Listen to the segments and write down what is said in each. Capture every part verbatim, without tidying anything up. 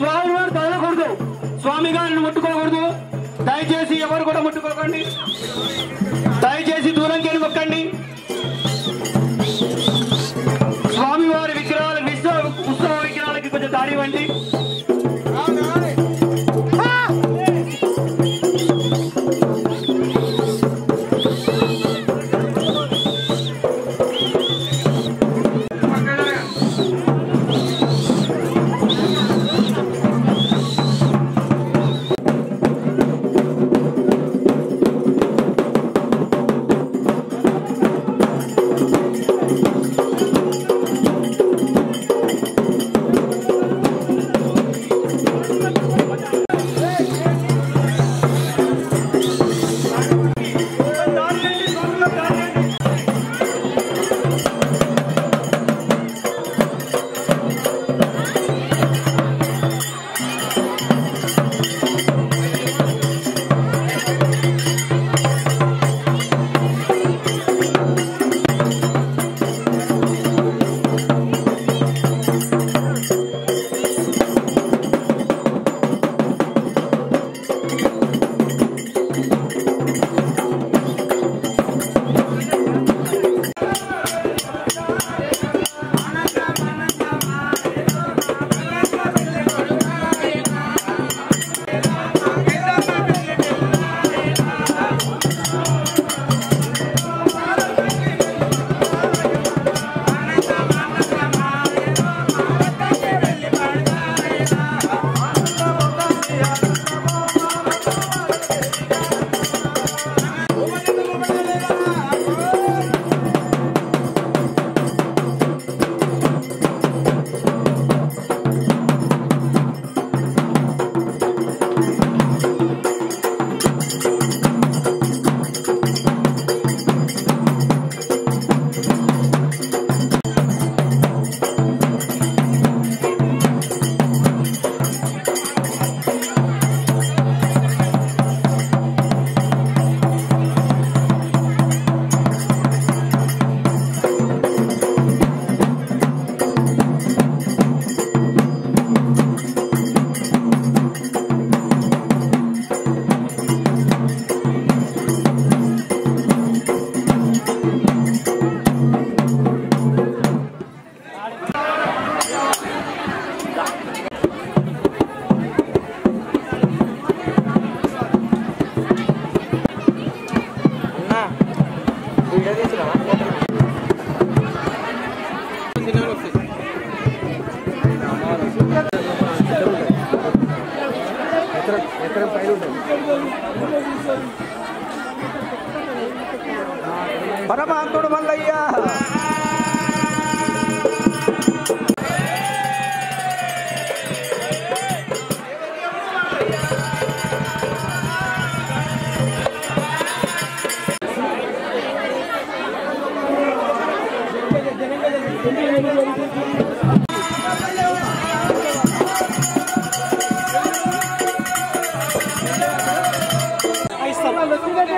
స్వామివారు తగలకూడదు, స్వామి గారిని ముట్టుకోకూడదు. దయచేసి ఎవరు కూడా ముట్టుకోకండి, దయచేసి దూరం కెళ్ళి మొక్కండి. స్వామివారి విగ్రహాలు విశ్వ ఉత్సవ విగ్రహాలకి కొంచెం దారి ఇవ్వండి.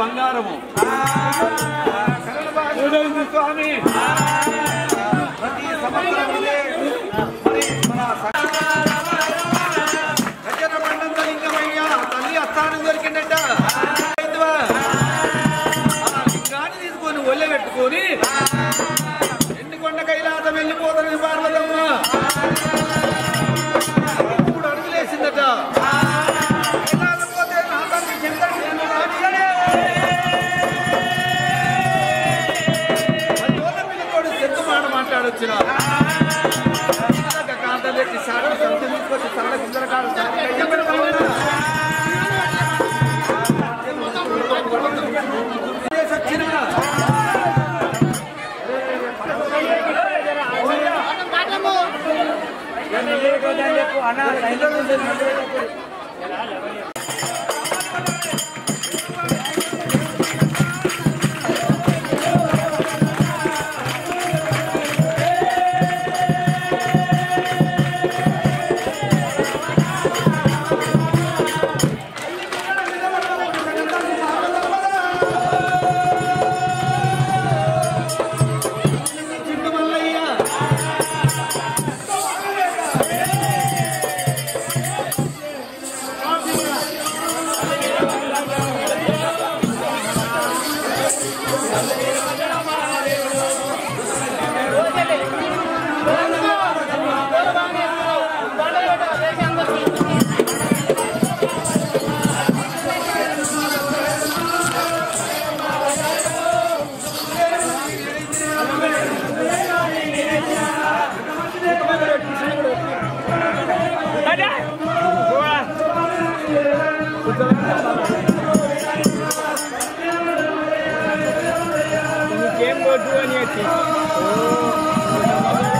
బంగారము కరణబాహు స్వామి ప్రతి సంవత్సరం ఇదే మరి మన గజన మండల లింగమయ్య తల్లి అస్థానం దొరికిందట లింగాన్ని తీసుకొని ఒళ్ళె పెట్టుకొని ఎండుకొండ కైలాసం వెళ్ళిపోతుంది పార్వతమ్మ మూడు అడుగులేసిందట వచ్చిన అన్న game board dua nih. Oh.